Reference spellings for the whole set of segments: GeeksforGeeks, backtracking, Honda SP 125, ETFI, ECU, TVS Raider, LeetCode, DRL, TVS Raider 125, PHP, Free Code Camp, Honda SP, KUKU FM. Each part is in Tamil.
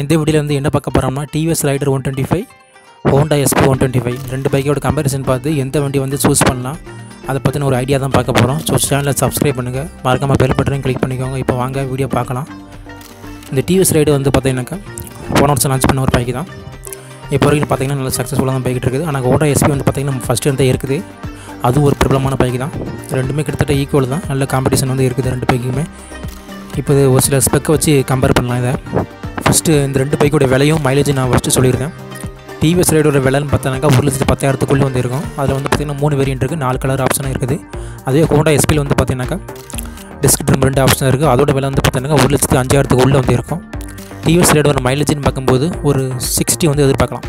இந்த வீடியோல வந்து என்ன பார்க்க போறோம்னா TVS Raider 125 Honda SP 125 ரெண்டு பைக்கோட கம்பேரிசன் பார்த்து எந்த வண்டி வந்து சூஸ் பண்ணலாம் அத பத்தின ஒரு ஐடியா தான் பார்க்க போறோம். சோ சேனலை Subscribe பண்ணுங்க, மறக்காம பெல் பட்டனையும் கிளிக் பண்ணிக்கோங்க. இப்போ வாங்க வீடியோ பார்க்கலாம். இந்த TVS Raider வந்து பார்த்தீங்கன்னா போன வருஷம் லான்ச் பண்ண ஒரு பைக் தான். இப்போ வரைக்கும் பார்த்தீங்கன்னா நல்ல சக்சஸ்ஃபுல்லா தான் பைக் இருக்குது. ஆனால் Honda SP வந்து பார்த்தீங்கன்னா ஃபர்ஸ்ட் டைம் தான் இருக்குது. அது ஒரு பிரபலமான பைக் தான். ரெண்டுமே கிட்டத்தட்ட ஈக்குவல் தான். நல்ல காம்படிஷன் வந்து இருக்குது ரெண்டு பைக்குமே. இப்போ ஒரு சில ஸ்பெக்கை வச்சு கம்பேர் பண்ணலாம். இதை ஃபஸ்ட்டு இந்த ரெண்டு பைக்கோட விலையும் மைலேஜும் நான் ஃபஸ்ட்டு சொல்லியிருக்கேன். TVS Raider விலைன்னு பார்த்தாக்கா 1,10,000 வந்து இருக்கும். அதில் வந்து பார்த்திங்கன்னா 3 வேரியன்ட் இருக்குது, 4 கலர் ஆப்ஷனாக இருக்குது. அதே Honda SPயில் வந்து பார்த்தீங்கன்னாக்கா டிஸ்க் ட்ரிம் 2 ஆப்ஷனாக இருக்குது. அதோட விலை வந்து பார்த்தீங்கன்னா 1,05,000 வந்து இருக்கும். TVS Raider மைலேஜ்னு பார்க்கும்போது ஒரு 60 வந்து எதிர்பார்க்கலாம்.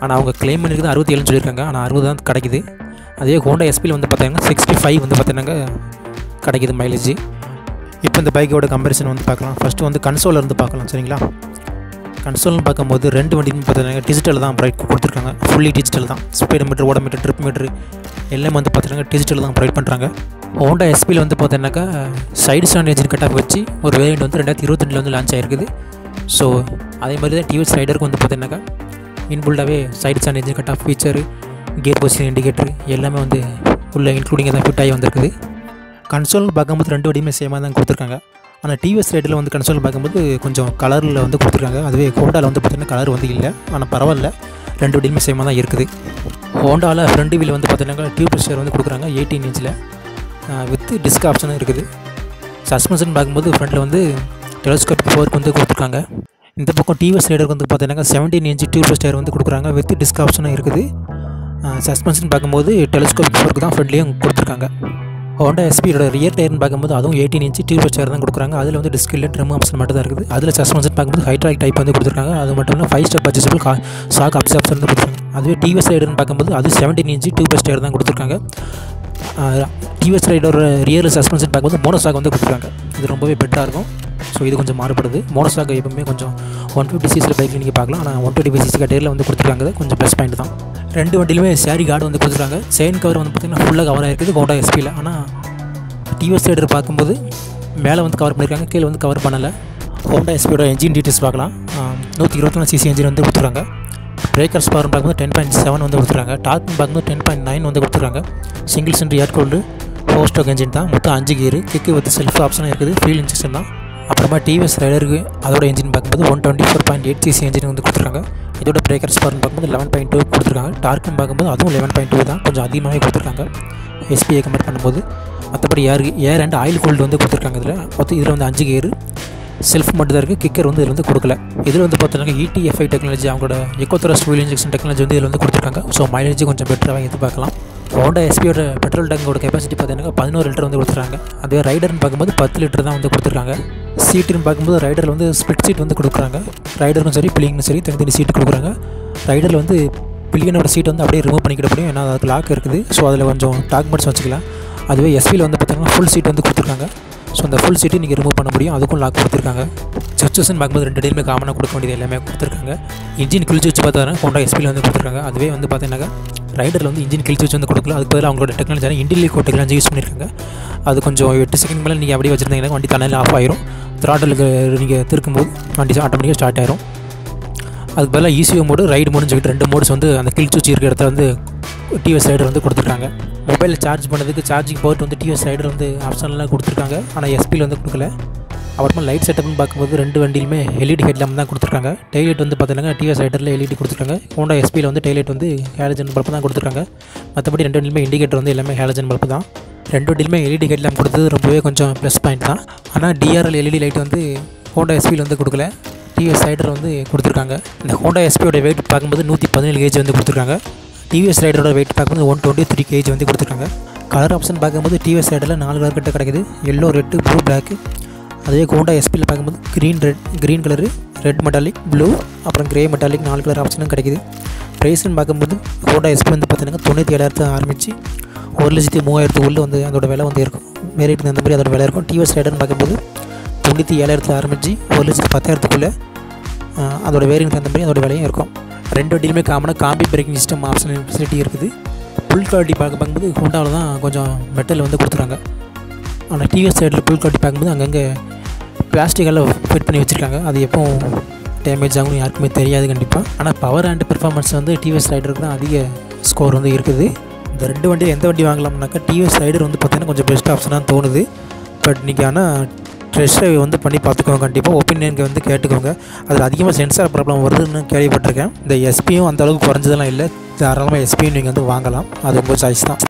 ஆனால் அவங்க கிளைம் பண்ணியிருக்கிறது 67 சொல்லியிருக்காங்க. ஆனால் 60 தான் கிடைக்குது. அதே Honda SPயில் வந்து பார்த்தாங்கன்னா 65 வந்து பார்த்தீங்கன்னாக்கா கிடைக்குது மைலேஜ். இப்போ இந்த பைக்கோட கம்பேரிசன் வந்து பார்க்கலாம். ஃபஸ்ட்டு வந்து கன்சோலில் இருந்து பார்க்கலாம், சரிங்களா. கன்சோல்னு பார்க்கும்போது ரெண்டு வண்டியும் பார்த்தீங்கன்னா டிஜிட்டல் தான் ப்ரைட் கொடுத்துருக்காங்க. ஃபுல்லி டிஜிட்டல் தான். Speedometer, odometer, trip meter எல்லாமே வந்து பார்த்தீங்கன்னா டிஜிட்டல் தான் ப்ரைட் பண்ணுறாங்க. Honda SPயில் வந்து பார்த்தீங்கன்னாக்கா சைடு ஸ்டாண்ட் என்ஜின் கட்டாக வச்சு ஒரு வேரியண்ட் வந்து 2022 வந்து லான்ச் ஆகிருக்குது. ஸோ அதே மாதிரி தான் TVS Raiderக்கு வந்து பார்த்தீங்கன்னாக்கா இன்புல்டாகவே சைடு ஸ்டாண்ட் என்ஜின் கட்டாக ஃபீச்சரு, கேர் பொசிஷன் இண்டிகேட்டர் எல்லாமே வந்து உள்ள இன்க்ளூடிங்காக தான் ஃபிட் ஆகி வந்திருக்குது. கன்சோல்னு பார்க்கும்போது ரெண்டு வண்டியுமே சேமாக தான் கொடுத்துருக்காங்க. ஆனால் TVS Raiderல வந்து கன்சோல் பார்க்கும்போது கொஞ்சம் கலரில் வந்து கொடுத்துருக்காங்க. அதுவே ஹோண்டாவில் வந்து பார்த்திங்கன்னா கலர் வந்து இல்லை. ஆனால் பரவாயில்ல, ரெண்டு வண்டியுமே சேமாக தான் இருக்குது. ஹோண்டாவில் ஃப்ரண்ட் வீல் வந்து பார்த்திங்கன்னா டியூப் ஸ்டேர் வந்து கொடுக்குறாங்க 18 இன்ச்சில் வித் டிஸ்க் ஆப்ஷனும் இருக்குது. சஸ்பென்ஷன் பார்க்கும்போது ஃப்ரண்டில் வந்து டெலஸ்கோபிக் ஃபோர்க் வந்து கொடுத்துருக்காங்க. இந்த பக்கம் TVS Raiderக்கு வந்து பார்த்திங்கன்னா 17 இன்ச் டியூப் ஸ்டேர் வந்து கொடுக்குறாங்க வித் டிஸ்க் ஆப்ஷனும் இருக்குது. சஸ்பென்ஷன் பார்க்கும்போது டெலஸ்கோபிக் ஃபோர்க்கு தான் ஃப்ரண்ட்லேயும் கொடுத்துருக்காங்க. Honda SPயோட ரியர் டயர்னு பார்க்கும்போது அதுவும் 18 இன்ச் டியூப் ஸ்டேர் தான் கொடுக்குறாங்க. அதில் வந்து டிஸ்க் இல்லை, ட்ரிம் ஆப்ஷன் மட்டும் தான் இருக்குது. அதில் சஸ்பென்ஷன் பார்க்கும்போது ஹைட்ராலிக் டைப் வந்து கொடுத்துருக்காங்க. அது மட்டும் இல்லை 5-ஸ்டெப் அட்ஜஸ்டபிள் ஷாக் அப்சார்ப்ஷன் வந்து கொடுத்துருக்காங்க. அதுவே TVS Raiderன்னு பார்க்கும்போது அது 17 இன்ச் டியூப் ஸ்டேர் தான் கொடுத்துருக்காங்க. TVS Raider ரியர் சஸ்பென்ஷன் பார்க்கும்போது மோனோஷாக் வந்து கொடுத்துருக்காங்க. இது ரொம்பவே பெட்டராக இருக்கும். ஸோ இது கொஞ்சம் மாறுபடுது. மோனோஷாக் எப்பவுமே கொஞ்சம் 150cc பைக்கில் நீங்கள் பார்க்கலாம். ஆனால் 125cc கட்டையில் வந்து கொடுத்துருக்காங்க. கொஞ்சம் ப்ளஸ் பாயிண்ட் தான். ரெண்டு வண்டியிலுமே சேரி கார்டு வந்து கொடுத்துருக்காங்க. செயின் கவர் வந்து பார்த்திங்கன்னா ஃபுல்லாக கவராக இருக்குது Honda SPயில். ஆனால் TVS Raider பார்க்கும்போது மேலே வந்து கவர் பண்ணியிருக்காங்க, கீழே வந்து கவர் பண்ணலை. Honda SPயோட என்ஜின் டீட்டெயில்ஸ் பார்க்கலாம். 124cc என்ஜின் வந்து கொடுத்துருக்காங்க. பிரேக்கர்ஸ் பவர்னு பார்க்கும்போது 10.7 வந்து கொடுத்துருக்காங்க. டார்க்னு பார்க்கும்போது 10.9 வந்து கொடுத்துருக்காங்க. Single centre air cooled four stroke engine தான். மொத்தம் 5 கியரு, கிக்கு வித் செல்ஃப் ஆப்ஷனாக இருக்குது. ஃபியூல் இன்ஜெக்ஷன் தான். அப்புறமா TVS Raiderக்கு அதோட என்ஜின் பார்க்கும்போது 124.8cc என்ஜின் வந்து கொடுத்துருக்காங்க. இதோட பிரேக்கர்ஸ் பவர்னு பார்க்கும்போது 11.2 கொடுத்துருக்காங்க. டார்க்குன்னு பார்க்கும்போது அதுவும் 11.2 தான், கொஞ்சம் அதிகமாகவே கொடுத்துருக்காங்க SPயை கம்பேர் பண்ணும்போது. மற்றபடி ஏர் அண்ட் ஆயில் கூல்டு வந்து கொடுத்துருக்காங்க. இதில் வந்து 5 கியரு, செல்ஃப் மட்டும் தான் இருக்குது. கிக்கர் வந்து இதில் வந்து கொடுக்கல. இதில் வந்து பார்த்தோன்னா ETFI டெக்னாலஜி, அவங்களோட எக்கோத்ரஸ்ட் ஃபியூல் இன்ஜெக்ஷன் டெக்னாலஜி வந்து இதில் வந்து கொடுத்துருக்காங்க. ஸோ மைலேஜ் கொஞ்சம் பெட்டராக எதிர்பார்க்கலாம். Honda SPயோட பெட்ரோல் டேங்கோட கெப்பாசிட்டி பார்த்தீங்கன்னா 11 லிட்டர் வந்து கொடுத்துருக்காங்க. அதே Raiderன்னு பார்க்கும்போது 10 லிட்டர் தான் வந்து கொடுத்துருக்காங்க. சீட்டுன்னு பார்க்கும்போது Raiderல வந்து ஸ்பிளிட் சீட் வந்து கொடுக்குறாங்க. Raiderக்கும் சரி பிள்ளைங்கன்னு சரி தனி சீட்டு கொடுக்குறாங்க. Raiderல வந்து பிள்ளைங்கனோட சீட் வந்து அப்படியே ரிமூவ் பண்ணிக்கிட முடியும், ஏன்னா அதுக்கு லாக் இருக்குது. ஸோ அதில் கொஞ்சம் டாக்குமெண்ட்ஸ் வச்சுக்கலாம். அதுவே SPயில் வந்து பார்த்தீங்கன்னா ஃபுல் சீட் வந்து கொடுத்துருக்காங்க. ஸோ அந்த ஃபுல் சீட்டு நீங்கள் ரிமூவ் பண்ண முடியும், அதுக்கும் லாக் கொடுத்துருக்காங்க. சச்சஸ்ன்னு பார்க்கும்போது ரெண்டு டேலுமே காமனாக கொடுக்க வேண்டியது எல்லாமே கொடுத்துருக்காங்க. இன்ஜின் கிழிச்சு வச்சு பார்த்தா Honda SPயில் வந்து கொடுத்துருக்காங்க. அதுவே வந்து பார்த்தீங்கன்னா Raiderல வந்து இன்ஜின் கிழிச்சு வச்சு வந்து கொடுக்கல. அதுக்கு பதில் அவங்களோட டெக்னாலஜியான இண்டிலிகோ டெக்னாலஜி யூஸ் பண்ணியிருக்காங்க. அது கொஞ்சம் 8 செகண்ட் மேலே நீங்கள் அப்படியே வச்சுருந்தீங்கன்னா வண்டி தண்ணியில் ஆஃப் ஆயிரும். த்ராட்டலுக்கு நீங்கள் திருக்கும்போது வண்டி ஆட்டோமேட்டிக்காக ஸ்டார்ட் ஆயிரும். அதுக்கு பதிலாக ECU மோடு, ரைடு மோடுன்னு சொல்லிட்டு 2 மோட்ஸ் வந்து அந்த கிழிச்சு வச்சு இருக்கிற இடத்துல வந்து TVS Raider வந்து கொடுத்துருக்காங்க. மொபைலில் சார்ஜ் பண்ணதுக்கு சார்ஜிங் போர்ட் வந்து TVS Raider வந்து ஆப்ஷன்லாம் கொடுத்துருக்காங்க. ஆனால் SPயில் வந்து கொடுக்கல. அப்புறமா லைட் செட்டப்னு பார்க்கும்போது ரெண்டு வண்டியிலுமே LED ஹெட்லாம்ப் தான் கொடுத்துருக்காங்க. டெய்லைட் வந்து பார்த்தீங்கன்னா TVS Raiderல LED கொடுத்துருக்காங்க. Honda SPயில் வந்து டெய்லைட் வந்து ஹேலஜன் பல்ப் தான் கொடுத்துருக்காங்க. மற்றபடி ரெண்டு வண்டியிலுமே இண்டிகேட்டர் வந்து எல்லாமே ஹேலஜன் பல்ப் தான். ரெண்டு வண்டியிலுமே LED ஹெட்லாம்ப் கொடுத்தது ரொம்பவே கொஞ்சம் ப்ளஸ் பாயிண்ட் தான். ஆனால் DRL LED லைட் வந்து Honda SPயில் வந்து கொடுக்கல. TVS Raider வந்து கொடுத்துருக்காங்க. இந்த Honda SPயோட வெயிட் பார்க்கும்போது 117 kg வந்து கொடுத்துருக்காங்க. TVS Raiderோட வெயிட் பார்க்கும்போது 123 kg வந்து கொடுத்துருக்காங்க. கலர் ஆப்ஷன் பார்க்கும்போது TVS Raiderல 4 கலர் கிட்ட கிடைக்குது. Yellow, red, blue, black. அதே Honda SPயில் பார்க்கும்போது green colour, red metallic, blue, அப்புறம் கிரே மெட்டாலிக் 4 கலர் ஆப்ஷனும் கிடைக்குது. ப்ரைஸ்ன்னு பார்க்கும்போது Honda SP வந்து பார்த்தீங்கன்னா 97,000 ஆரம்பித்து 1,03,000 வந்து அதோட விலை வந்து இருக்கும். மேரிட்னு அந்த மாதிரி அதோட விலை இருக்கும். TVS Raiderன்னு பார்க்கும்போது 97,000 ஆரம்பித்து 1,10,000 அதோட வேரியன்ட் அந்த மாதிரி அதோட விலையும் இருக்கும். ரெண்டு வண்டியிலுமே காமனாக combi braking system optional facility இருக்குது. புல் கார்டி பார்க்கும்போது Hondaவில் தான் கொஞ்சம் மெட்டல் வந்து கொடுத்துருக்காங்க. ஆனால் TVS Raiderல புல் கார்டி பார்க்கும்போது அங்கங்கே பிளாஸ்டிக்கெல்லாம் ஃபிட் பண்ணி வச்சுருக்காங்க. அது எப்போ டேமேஜ் ஆகும்னு யாருக்குமே தெரியாது கண்டிப்பாக. ஆனால் பவர் அண்ட் பெர்ஃபார்மன்ஸ் வந்து டிவிஎஸ் ரைடருக்கு தான் அதிக ஸ்கோர் வந்து இருக்குது. இந்த ரெண்டு வண்டியில் எந்த வண்டி வாங்கலாம்னாக்கா டிவிஎஸ் ரைடர் வந்து பார்த்திங்கன்னா கொஞ்சம் பெஸ்ட் ஆப்ஷனாக தோணுது. பட் இன்றைக்கி ஆனால் ட்ரெஸ் ட்ரைவ் வந்து பண்ணி பார்த்துக்கோங்க, கண்டிப்பாக ஒப்பீனியனுக்கு வந்து கேட்டுக்கோங்க. அதில் அதிகமாக சென்சார் ப்ராப்ளம் வருதுன்னு கேள்விப்பட்டிருக்கேன். இந்த எஸ்பியும் அந்தளவுக்கு குறைஞ்சதெல்லாம் இல்லை, தாராளமாக எஸ்பியும் நீங்கள் வந்து வாங்கலாம், அது ரொம்ப சாய்ஸ் தான்.